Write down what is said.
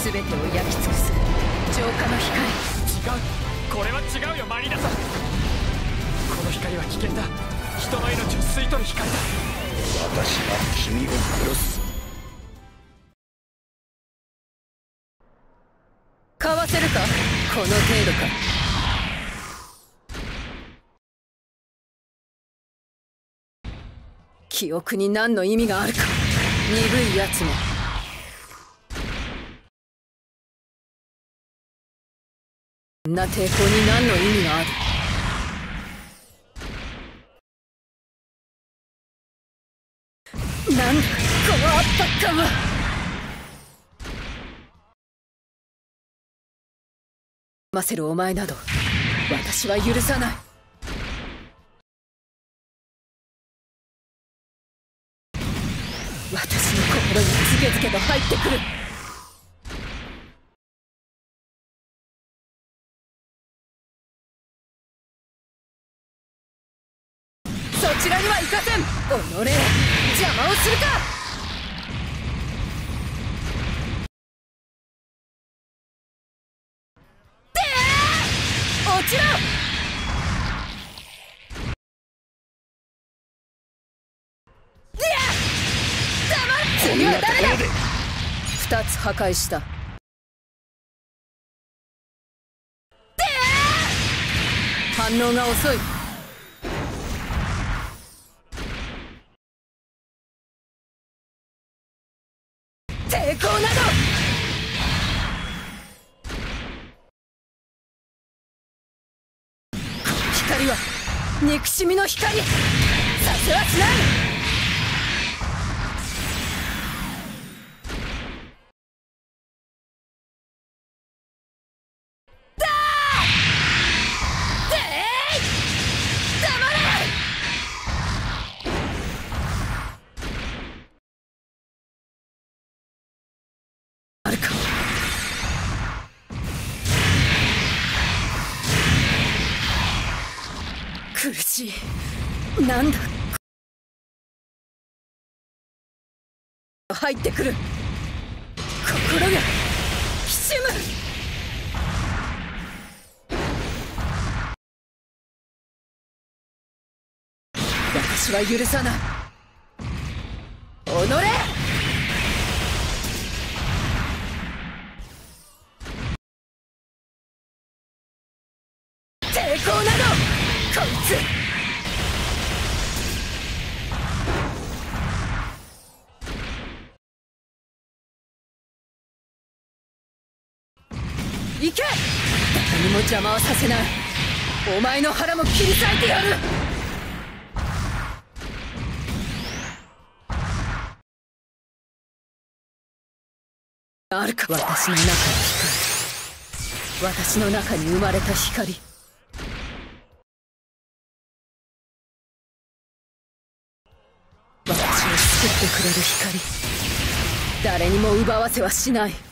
全てを焼き尽くす浄化の光。違う、これは違うよマリーナさん。この光は危険だ。人の命を吸い取る光だ。私は君を殺す。かわせるか、この程度か。記憶に何の意味があるか。鈍いやつもこんな抵抗に何の意味がある。なんだこの圧迫感は。ませるお前など私は許さない。私の心にズケズケと入ってくる。そちらには行かせん。己邪魔をするか。でー落ちろ。2つ破壊した。で反応が遅い。抵抗など光は憎しみの光。させはしない。苦しい。なんだ入ってくる。心がきしむ。私は許さない。己抵抗などこいつ。行け。誰にも邪魔はさせない。お前の腹も切り裂いてやる。あるか。私の中の光、私の中に生まれた光。作ってくれる光、誰にも奪わせはしない。